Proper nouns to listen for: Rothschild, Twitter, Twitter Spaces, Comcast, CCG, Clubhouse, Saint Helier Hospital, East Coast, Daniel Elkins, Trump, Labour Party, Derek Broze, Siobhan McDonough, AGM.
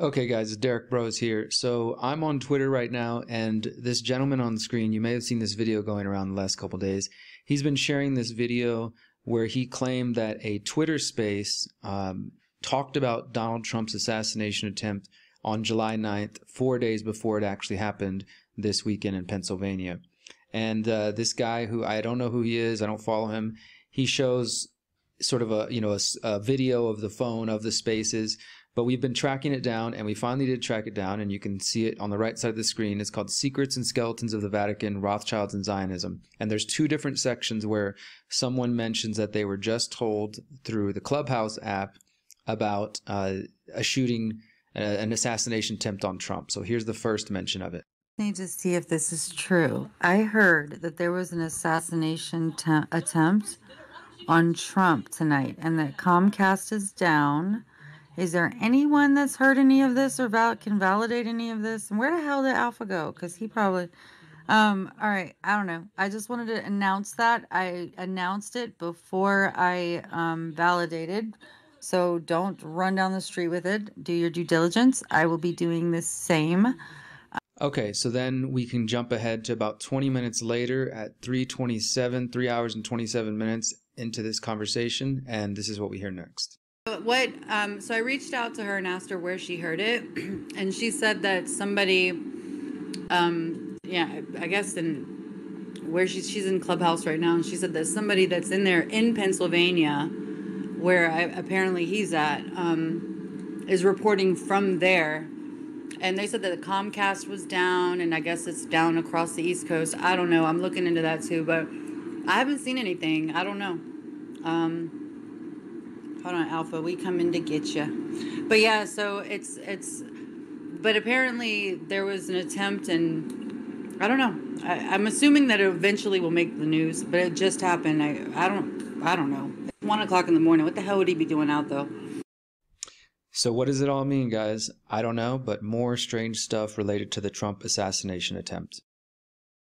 Okay, guys, it's Derek Broze here. So I'm on Twitter right now, and this gentleman on the screen, you may have seen this video going around the last couple days. He's been sharing this video where he claimed that a Twitter space talked about Donald Trump's assassination attempt on July 9th, 4 days before it actually happened this weekend in Pennsylvania. And this guy, who I don't know who he is, I don't follow him, he shows sort of a video of the phone of the spaces. But we've been tracking it down, and we finally did track it down, and you can see it on the right side of the screen. It's called Secrets and Skeletons of the Vatican, Rothschilds and Zionism. And there's two different sections where someone mentions that they were just told through the Clubhouse app about a shooting, an assassination attempt on Trump. So here's the first mention of it. I need to see if this is true. I heard that there was an assassination attempt on Trump tonight, and that Comcast is down. Is there anyone that's heard any of this or can validate any of this? And where the hell did Alpha go? Because he probably... all right, I don't know. I just wanted to announce that. I announced it before I validated. So don't run down the street with it. Do your due diligence. I will be doing the same. Okay, so then we can jump ahead to about 20 minutes later at 3:27, 3 hours and 27 minutes into this conversation. And this is what we hear next. So I reached out to her and asked her where she heard it, and she said that somebody, I guess she's in Clubhouse right now, and she said that somebody that's in there in Pennsylvania, where apparently he's at, is reporting from there, and they said that the Comcast was down, and I guess it's down across the East Coast. I don't know. I'm looking into that too, but I haven't seen anything. I don't know. Hold on, Alpha, we coming to get you. But yeah, so but apparently there was an attempt, and I don't know. I'm assuming that it eventually will make the news, but it just happened. I don't know. It's 1 o'clock in the morning. What the hell would he be doing out though? So what does it all mean, guys? I don't know, but more strange stuff related to the Trump assassination attempt.